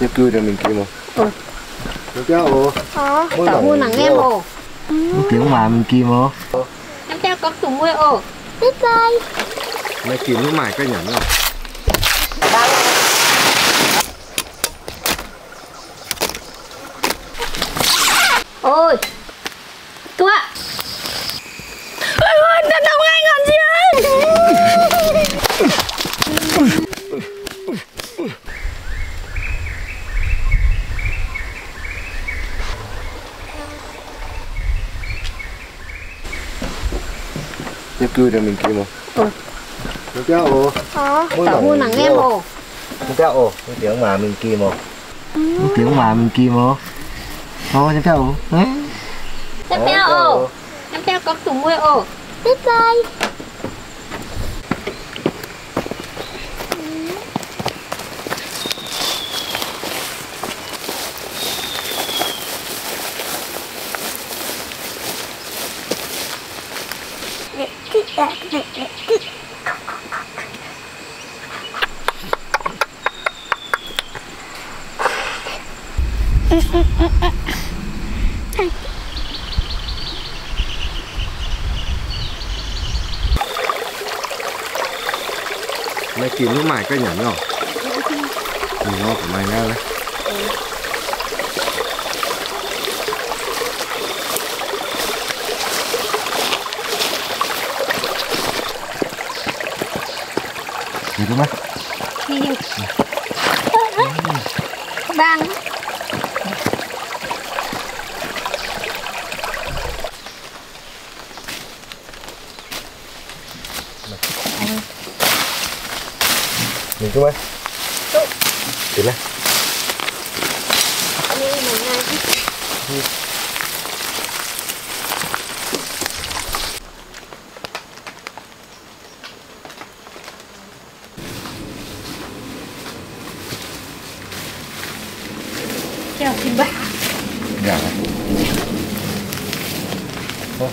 Nhớ cười rồi mình kì mà. Ừ. Được chứ ồ. Ờ, tao mua nặng em ồ. Một tiếng mà mình kì mà. Em theo có tụi mua ồ. Tức rồi. Mày kì nước mài cái nhẫn rồi. Ôi. Tua. Ôi ôi, tao đồng anh còn gì ơi. Nhớ cười rồi mình kì mà. Ừ. Được chứ ồ. Ờ, tao mua nặng em ồ. Được chứ ồ, một tiếng mà mình kì mà. Một tiếng mà mình kì mà. Thôi, chép theo ổ. Chép theo ổ. Chép theo có tủ môi ổ. Tiếp rồi. Mày kìm nước mài cái nhẫn rồi. Mình ngon của mày nghe đấy. Đi đúng không? Đi đi. Băng. Mình chú mấy? Chú. Đi lên. Đi mình ngay chứ. Đi. Chèo xin bác. Dạ. Thôi.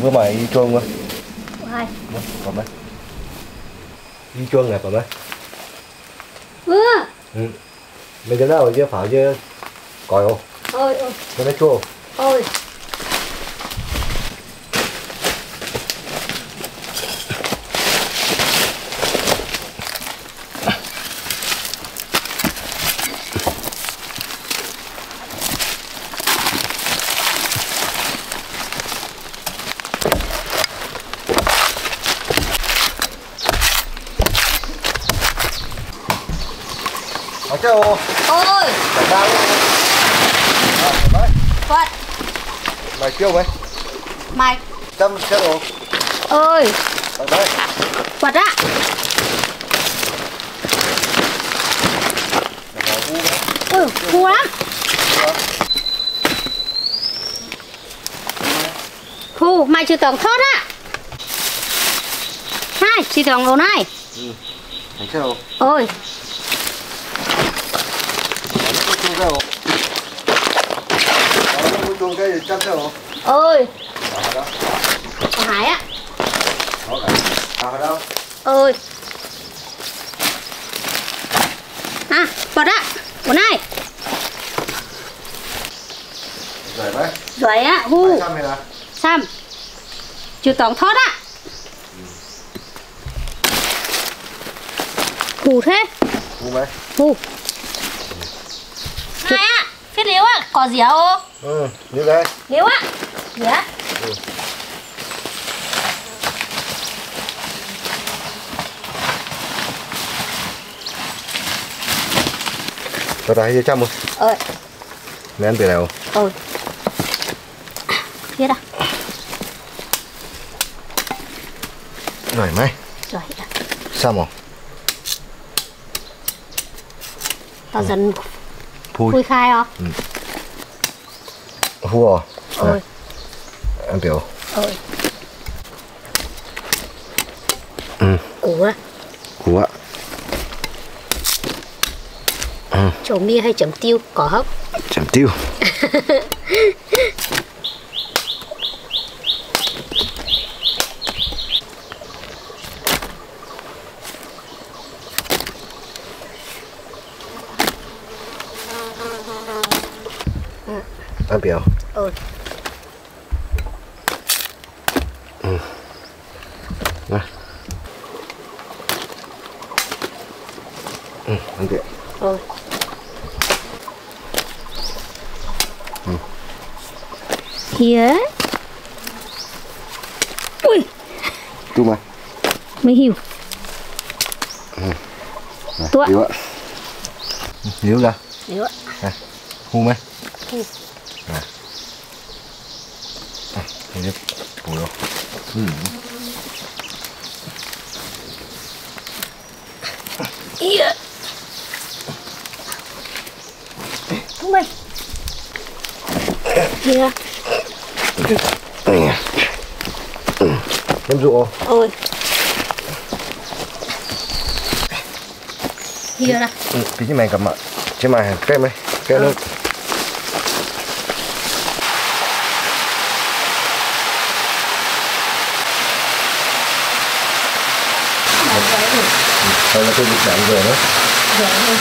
Vừa mày đi chuông quá. Hai. Còn mấy. Đi chuông này còn mấy. Ừ. Ừ. Mình cái nào chứ pháo chứ còi không? Ôi ôi. Cái nó chua không? Ôi. Ôi. Ôi. Phải ra luôn. Rồi, Phật. Mày kêu mấy? Mày. Chăm kêu ồ. Ôi. Rồi đây. Phật á. Ừ, cua lắm. Khu, mày chưa tưởng thốt á. Hai, chưa tưởng đồ này. Ừ. Mày kêu ồ. Ôi. Ôi. Ở Hải á. Ở đâu? Ôi. À, bọt á. Bọt này. Rồi đấy. Rồi á, hu. Xăm. Chưa tổng thốt á. Hù thế. Hù mấy? Hù. Này á, phết liếu á, có dĩa ô. Ừ, liếu đây. Liếu á, dĩa. Ừ. Tao đã hay chăm không? Ừ. Mày ăn từ nào? Ừ. Biết à. Rồi mày. Rồi. Sao mà? Tao dần... Phui khai hả? Ừ. Phui hả? Ôi. Ăn tiểu. Ôi. Ừ. Củ á. Củ á. Ừ. Chổ mía hay chấm tiêu, có hấp. Chấm tiêu. Tạm biệt. Ừ. Ừ. Nè. Ừ, tạm biệt. Ừ. Ừ. Hía. Ui. Tụi mày. Mày hiểu. Ừ. Tụi. Hiểu ạ. Hiểu ra. Hiểu ạ. Nè. Hù mày. Hù. Nè. À, thấy được. Hù đâu. Ừ. Hía. Tụi mày. Hía. Em dụ không? Ôi. Hía nè. Tí như mày cầm ạ. Chứ mày kem ấy. Kem luôn. Thôi là tôi bị đạn rồi đó. Dạ thôi.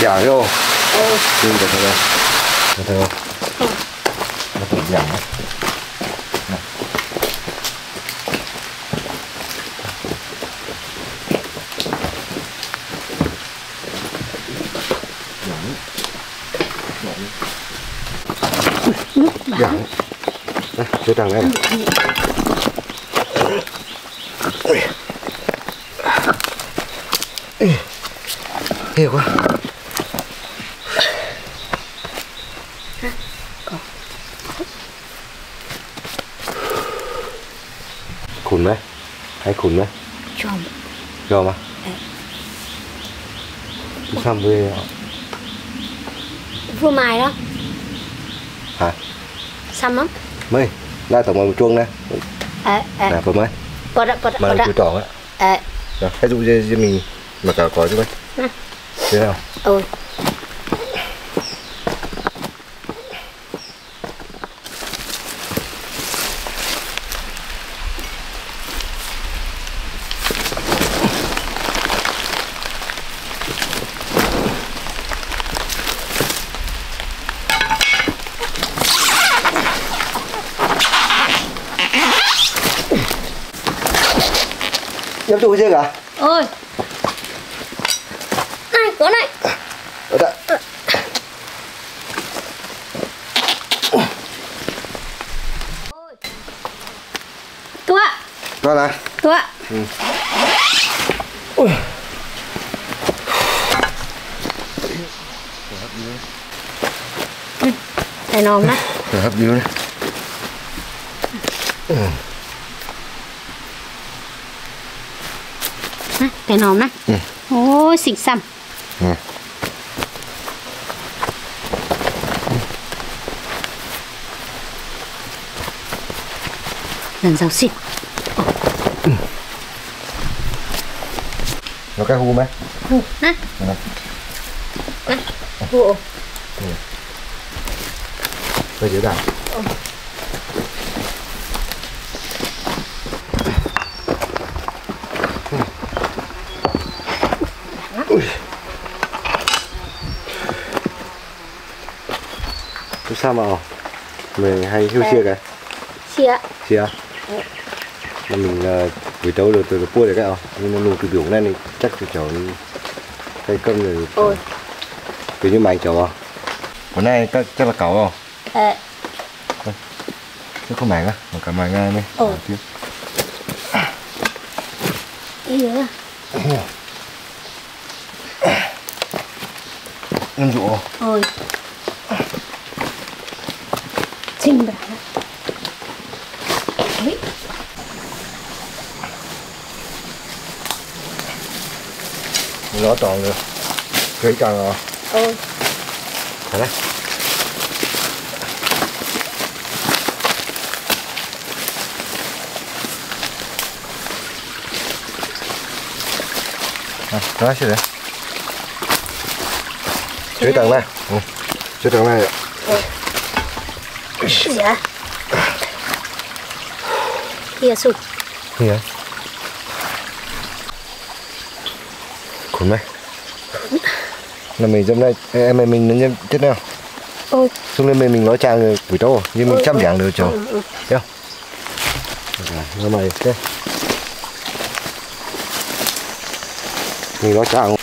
Dạ vô. Ừ. Được rồi đây. Được rồi. Ừ. Nó tự giảm đấy. Nè. Giảm. Giảm. Giảm. Đây, chơi tàng đây. Nhiều quá. Khùn đấy, hay khùn đấy. Chồm. Chồm à? Ừ. Sao về? Vừa mài đó. Hả? Xăm lắm. Mới, ra tổng một chuông nè. Nè, vừa mới. Mà nó chưa tròn á. Rồi, hãy dụ cho mình mà cả có chứ mấy. Nè. Thế nào? Ừ. Nhắm trụ chưa cả? Ôi. Này, có này. Ở đây. Ôi. Tua. Tua này. Tua. Ừ. Ôi. Này nòm đó. Hấp dữ đấy. Ừ. Cái nòm đó. Ừ. Ôi xịn xăm. Ừ. Lần rau xịn. Ừ. Nó cái hù mấy. Hù. Nè. Nè. Hù. Hơi dữ dàng. Ừ. Sao mà mình hay hiu chia cái? Chia. Chia. Mà mình buổi tối rồi từ cua để cái nhưng mà lùn từ biển lên thì chắc từ cháu cây cơm rồi. Ôi. Từ như mày cháu à? Bữa nay chắc là cẩu không? Ờ. Chứ không mày á, mà cả mày ngay này. Ôi. Ý nữa. Em dụ. Ôi. Chinh bà. Ôi. Nó tròn rồi. Thấy tròn rồi. Ôi. Thấy đấy. Nói chưa đấy. Thấy tròn này. Ừ. Thấy tròn này rồi. Ôi. Dạ. Hía sụt. Hía. Khốn mày. là mình dâm đây em mày mình nhân tiếp theo. Ừ. Xuống lên mình nói trang rồi buổi tối nhưng mình chăm dạng được chờ. Nhá. Rồi mày thế. Mình nói trang.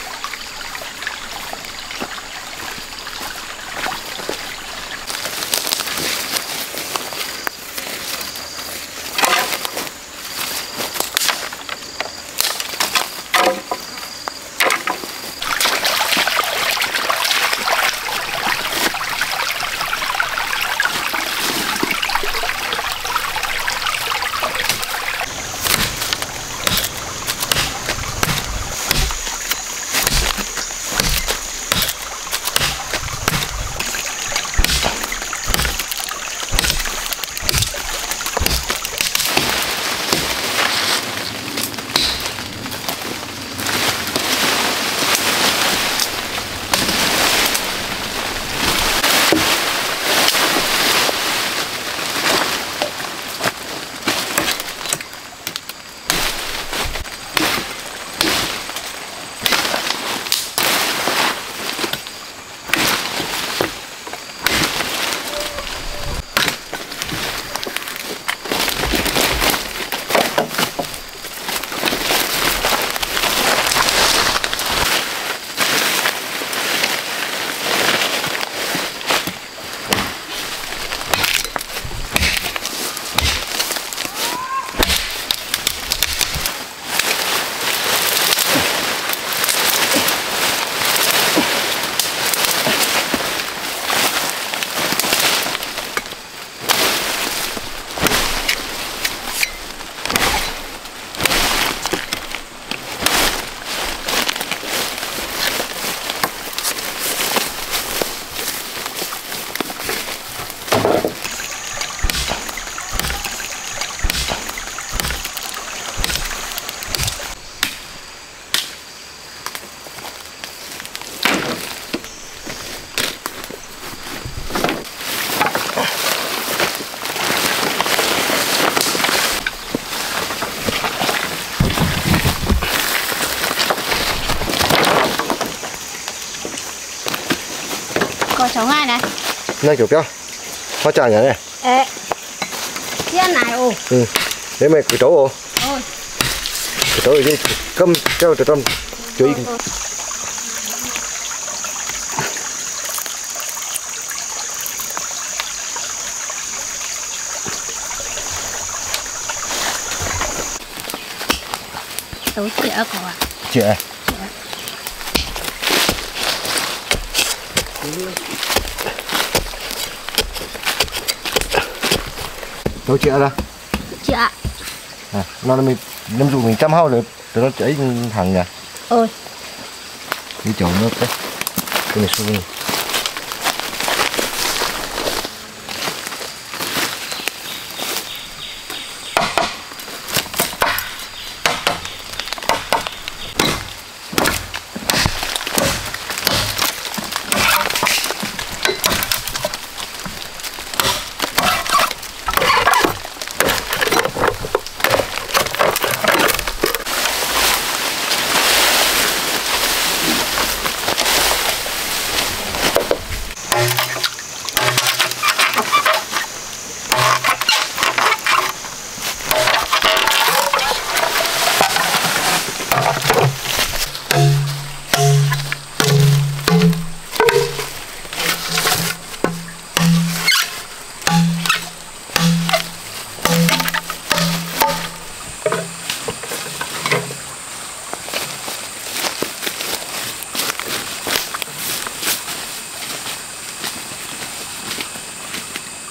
Sống ai này? Này kiểu kia, hoa trà nhá này. Ê, cái này ô. Ừ, đấy mày cứ trấu ô. Ôi. Cứ trấu đi, cầm treo từ trong chuối. Tấu chĩa cổ à? Chĩa. Đâu chữa ra? Chữa. À, nó là mình đem dùng mình chăm hao được, từ nó chảy thẳng nhỉ? Ôi. Đi chỗ nước đấy, cái này xuống.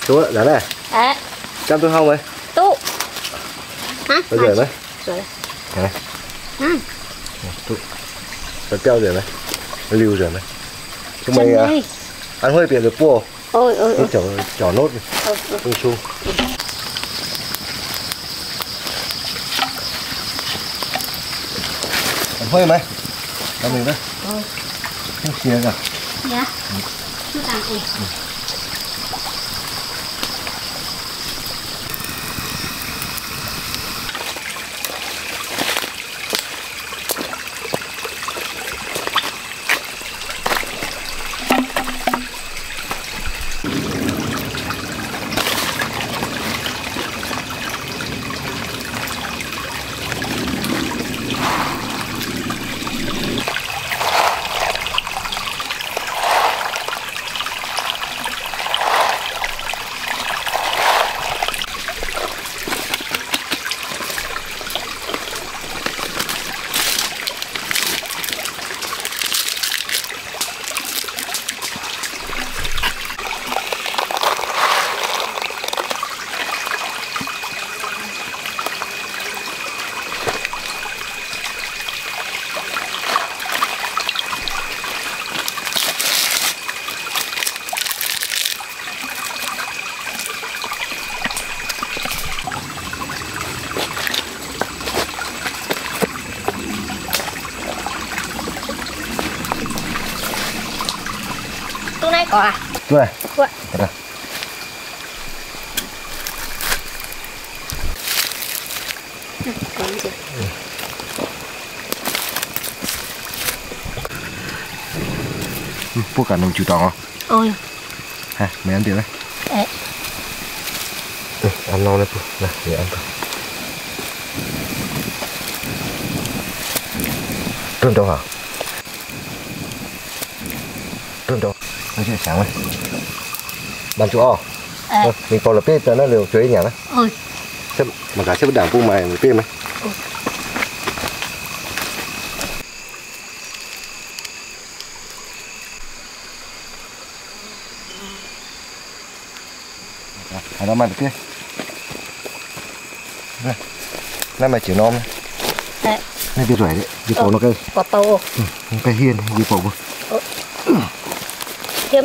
Chú ạ, này. Đấy. Chăm tôi không ấy? Tụ. Hả? Tôi rửa đấy. Rửa. Này. Ừ. Tụ. Tôi kêu rửa này. Lưu rửa này. Chúng mày ăn hơi biển được cua. Ôi ôi. Tôi chỏ nốt đi. Tôi xu. Ăn hơi mày. Ăn mình đấy. Ôi. Không kia cả. Dạ. Chút ăn đi. có à? Rồi. Rồi. Bố cả nông chủ tròn không? Ôi. Ha, mày ăn tiền đấy. Đấy. Ừ, ăn non đấy bố. Này, để ăn coi. Trơn trâu hả? Trơn trâu. Nó sẽ sáng rồi. Bạn chủ o. Ờ. Mình còn là pê cho nó liều chuối nhà đấy. Ôi. Sếp, mà cả sếp đảng phu mày pê mày. Ở đó mà được kia. Nó mà chỉ non này. Đấy. Nó đi rải đấy, đi cổ nó cây. Có tàu. Ừ, cây hiên, đi cổ vô. Kiếm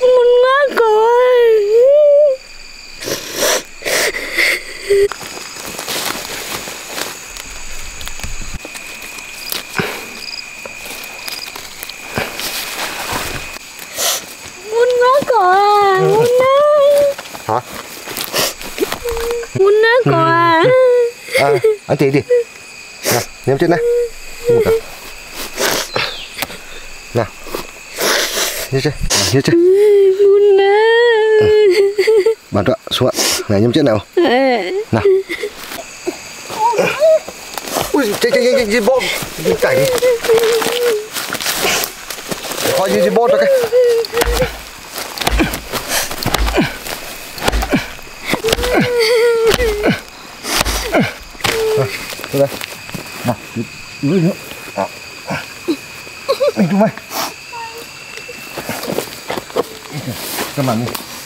Muốn ngã rồi. Muốn ngã rồi. Muốn ngã. Hả? Muốn ngã rồi. À, anh chị đi. Nào, em chết này. Nào, như thế, như thế. Buồn à. Bạn tọa xuống ạ, này nhâm chết nào. Nào. Ui, chị bột, cãi đi. Coi như chị bột rồi cái. Đây, nào. Lưỡi nữa. Đó. Mình chung mày. Các bạn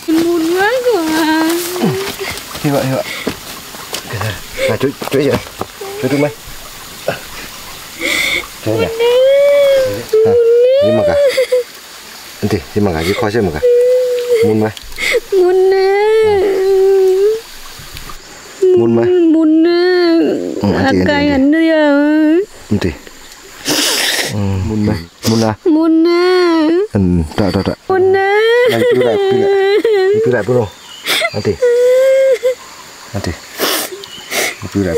đi. Buồn quá rồi. Thì vậy, thì vậy. Này, chuỗi gì đây? Chuỗi chung mày. Chuỗi này. Đi mà cả. Anh thì, đi mà cả, đi khoai xem mà cả. Muốn mày. Muốn nè. Muốn mày. Muốn nè. Ăn cay ăn đi à. Thì muốn này muốn na tạ tạ tạ muốn na anh cứ lại cứ lại bro anh thì cứ lại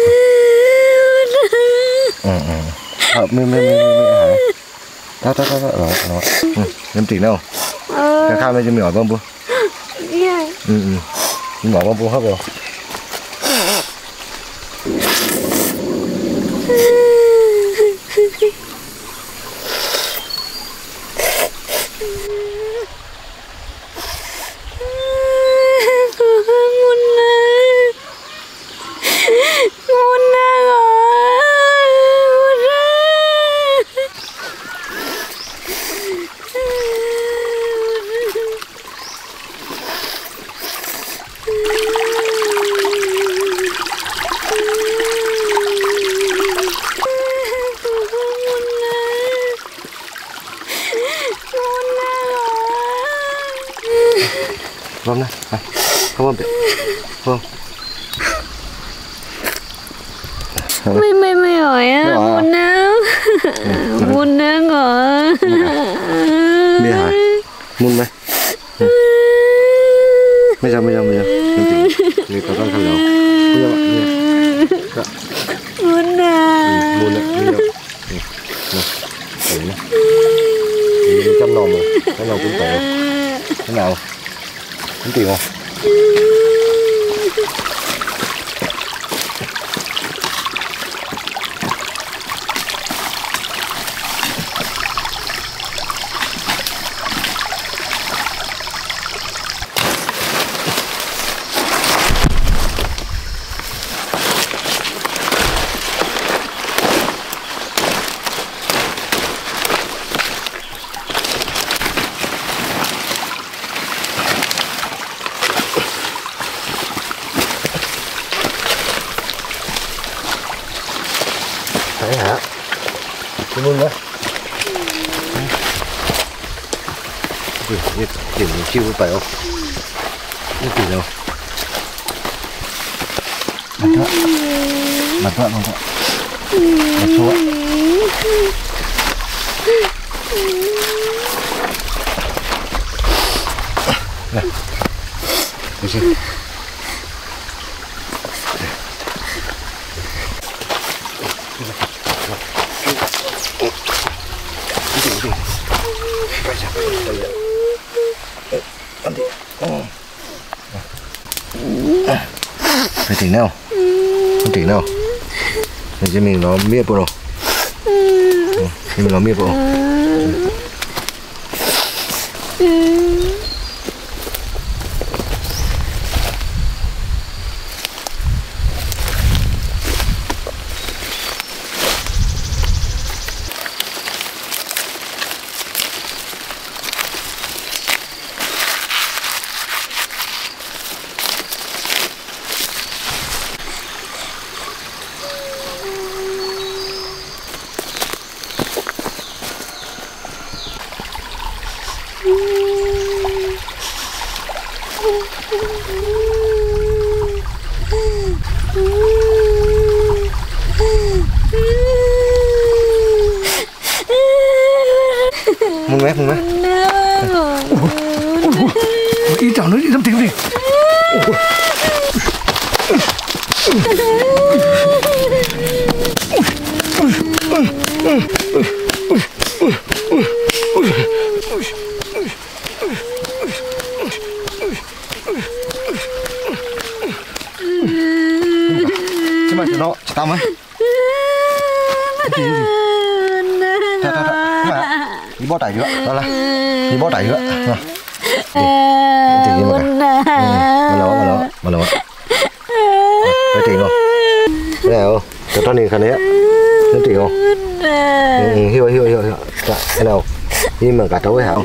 mẹ tạ tạ tạ đó em tỉnh đâu cái khao này cho mình hỏi bông bông mình hỏi bông bông hết rồi Vâng này, này, không ôm được, không. Mày hỏi á, buồn á, buồn á ngỡ. Đi hả, buồn mày. Bây giờ, đi có con khăn lẩu. Bây giờ bạn, buồn à. Buồn đấy, bây giờ. Này, này, chăm nòm rồi, chăm nòm cũng phải. Thế nào? Không tìm không? luôn đấy. Gửi tiền chiêu phải không? Như tiền đâu? Mặt vợ không ạ? Mặt số ạ? Đây. Được chưa? Phải tỉnh nào, không tỉnh nào, để cho mình nó miết bộ đồ, mình nó miết bộ. Cà tấu với hàu ôi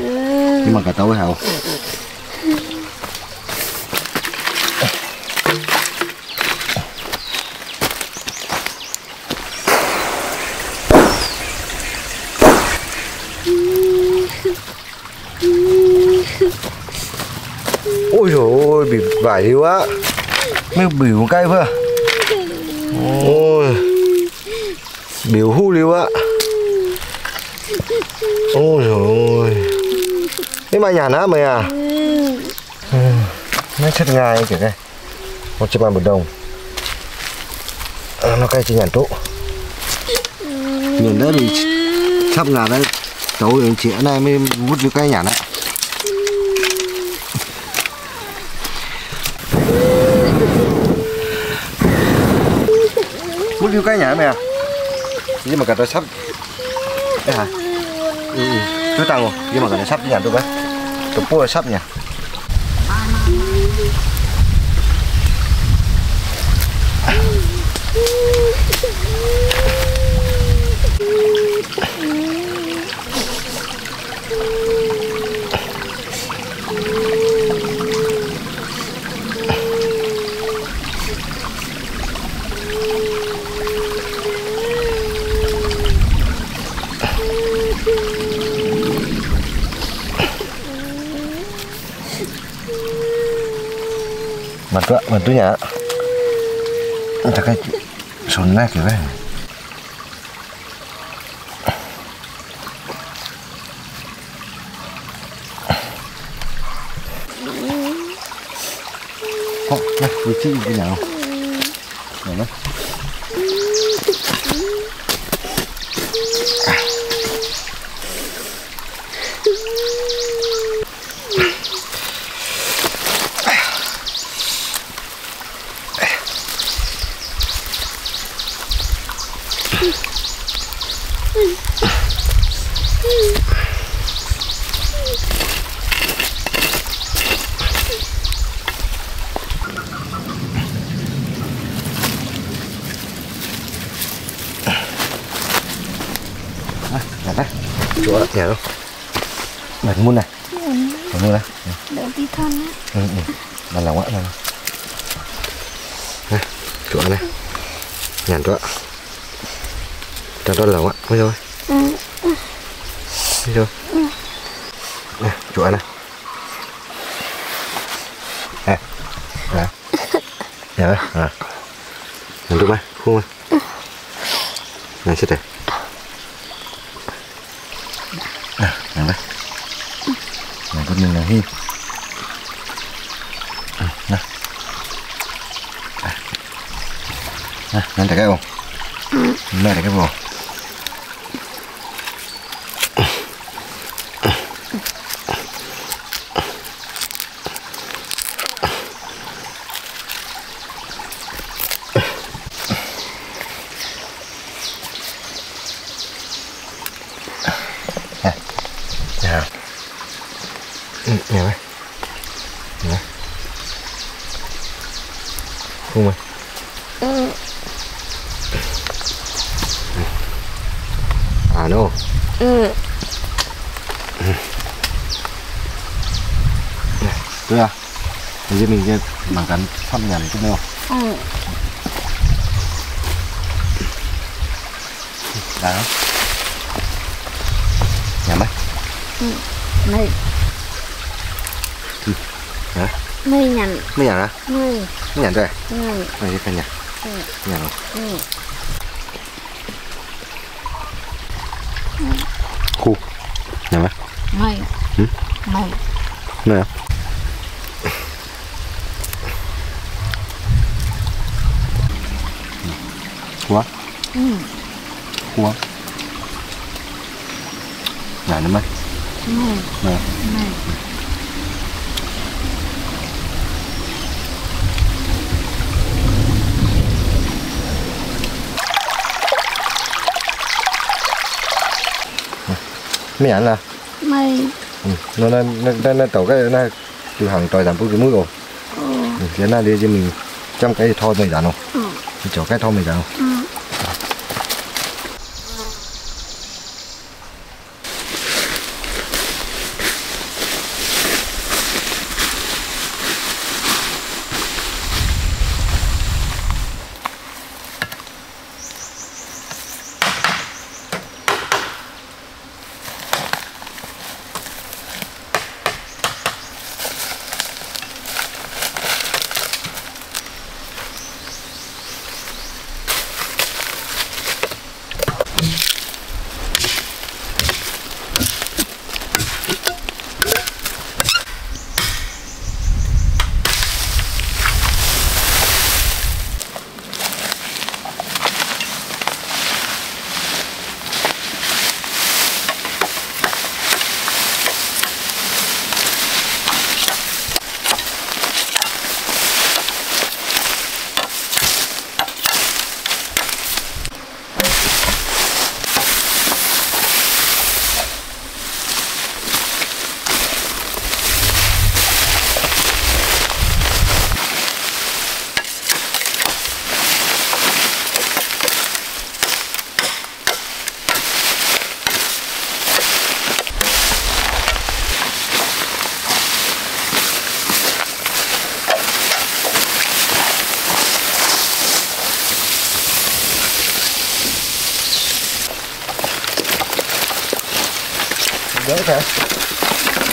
trời ơi, bị vải hiu á, mấy biểu cây vừa ôi biểu hu liu á. Ôi trời ơi, cái mai nhà nó mày à, nó chết ngay kiểu này, 100.000 một đồng, nó cay chỉ nhàn tụ, nhìn đỡ thì sắp là đấy, cháu thì chị ở đây mới vút vô cái nhà đấy. Vút vô cái nhà mày à, nhưng mà cả tôi sắp, đấy hả? Tôi tao rồi, nhưng mà cả tôi sắp nhà tôi đấy. Tôi bố sắp nhỉ. Mình tôi nhá, chắc cái sồn nát kiểu vậy. Không, này, vị trí cái nào? Này nó. Muôn này, muôn này. Đỡ tí thân á. Đây là ngoại này. Này, chuột này, nhàn chuột. Cho đó là ngoại thôi. xin chưa? Nè, chuột này. Nè. Nè. Nè. Nè. Nè, đúng không? Nè, chết rồi. Nè, nè. Nè, con nhìn này hi. Nè. Nè, nè, để cái không? Nè, để cái bò. Mình kia bằng cắn sắp nhằn chút nữa không? Ừ. Đáng không? Nhằn đấy? Ừ. Mày. Ừ. Hả? Mày nhằn. Mày nhằn hả? Mày. Mày nhằn rồi? Mày. Mày đi phải nhằn. Ừ. Nhằn không? Ừ. Khu. Nhằn đấy? Mày. Ừ? Mày. Mày không? Cua. Ừ. Cua. Nhảy nó mất. Ừ. Nè. Nè. Mấy ảnh là? Mày. Ừ. Nó tổ cái nó từ hàng trời giảm bớt cái mũi rồi. Ừ. Thế là đi cho mình trong cái thôi mày giảm không? Ừ. Chỗ cái thôi mày giảm không? Ừ.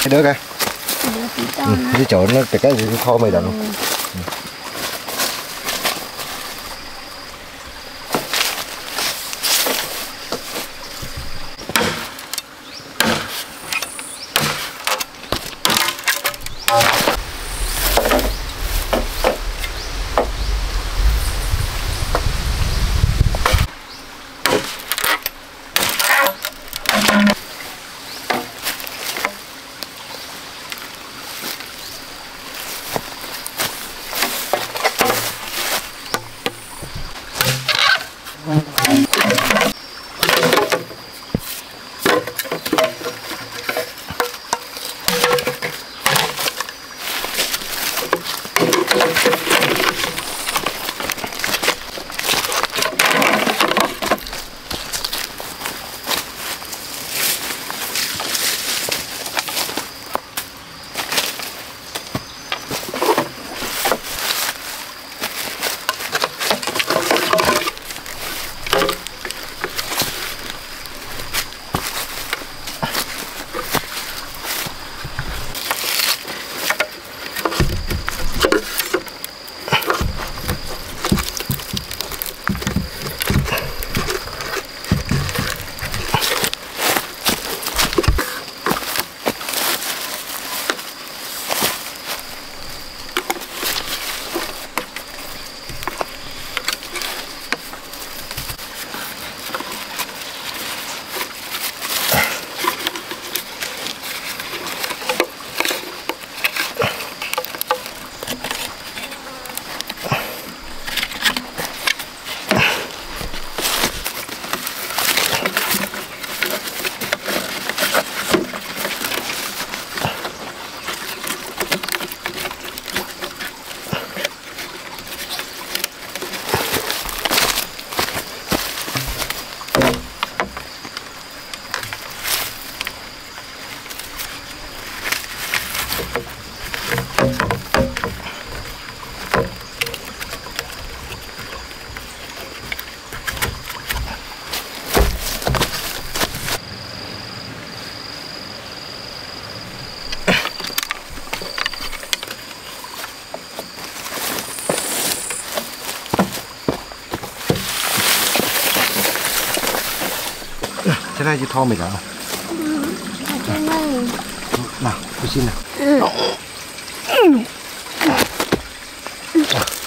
Cái đứa kìa. Cái chỗ nó cái kho mày đặng. cái này thì thò mình cả nào, tôi xin nào.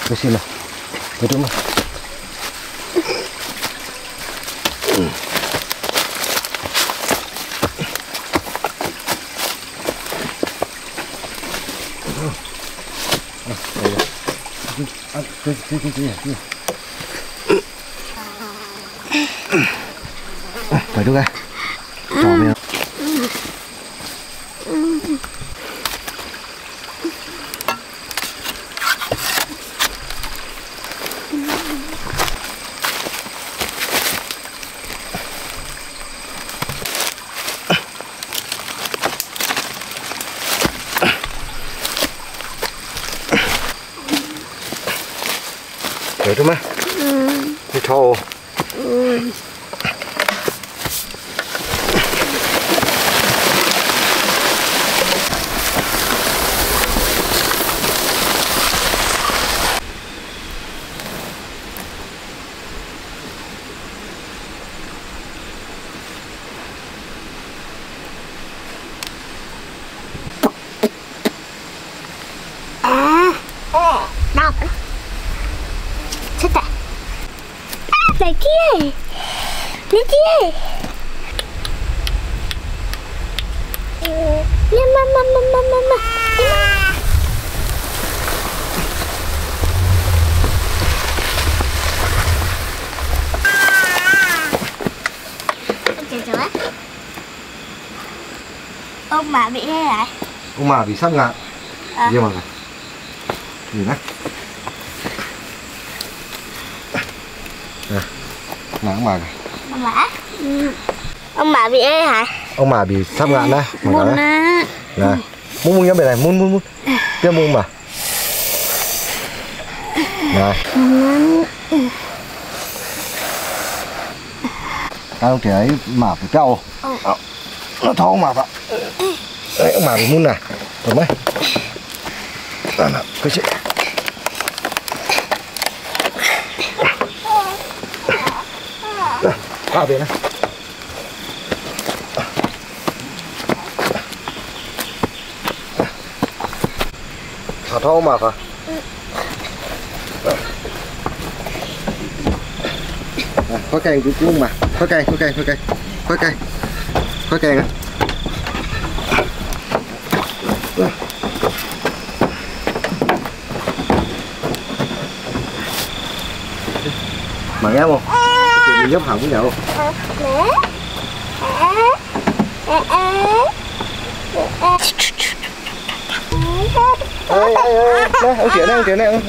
Tôi xin nào, tôi đúng không? Phải đúng không? Đúng không? Thì thô. Này kia, này kia, nha mama, ông bà bị thế này, ông bà bị sắp ngã, gì mà này, gì đấy? Mà ông bà bị ấy hả? Ông bà bị sắp ngạn đấy. Muốn á. Nè, muốn nhắm về này, muốn. Cái muốn mà. Rồi. Tao trẻ ấy mà phải trâu. Nó thô mà vậy. Đấy ông bà bị muốn này, được mấy? Đó nào, cái chuyện. Qua bên này. Thả thao mà hả? Khói canh cũng cũng mà. Khói canh. Mà nghe không? Mình giúp hỏng nhậu. Ông nhà bé Nam nào không